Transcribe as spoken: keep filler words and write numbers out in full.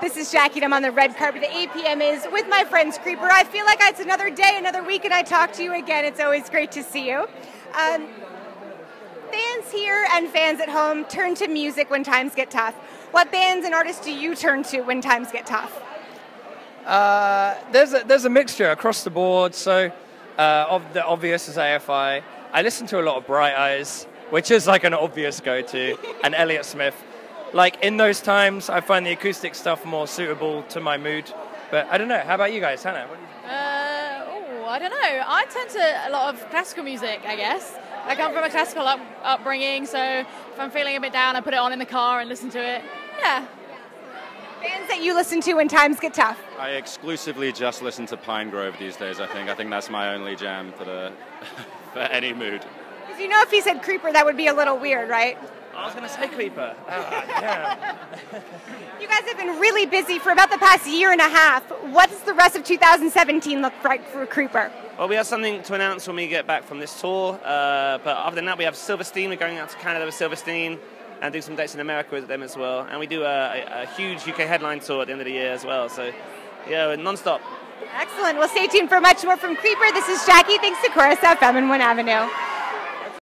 This is Jackie, and I'm on the red carpet. The A P M is with my friends Creeper. I feel like it's another day, another week, and I talk to you again. It's always great to see you. Um, fans here and fans at home turn to music when times get tough. What bands and artists do you turn to when times get tough? Uh, there's a, there's a mixture across the board. So uh, of the obvious is A F I. I listen to a lot of Bright Eyes, which is like an obvious go-to, and Elliot Smith. Like, in those times, I find the acoustic stuff more suitable to my mood. But I don't know. How about you guys? Hannah? What do you think? Uh, oh, I don't know. I tend to a lot of classical music, I guess. I come from a classical up upbringing, so if I'm feeling a bit down, I put it on in the car and listen to it. Yeah. Bands that you listen to when times get tough? I exclusively just listen to Pine Grove these days, I think. I think that's my only jam for, the for any mood. Because you know if he said Creeper, that would be a little weird, right? I was going to say Creeper. Uh, yeah. You guys have been really busy for about the past year and a half. What does the rest of two thousand seventeen look like for Creeper? Well, we have something to announce when we get back from this tour. Uh, but other than that, we have Silverstein. We're going out to Canada with Silverstein and do some dates in America with them as well. And we do a, a huge U K headline tour at the end of the year as well. So, yeah, we're non-stop. Excellent. Well, stay tuned for much more from Creeper. This is Jackie. Thanks to Chorus F M and one Avenue.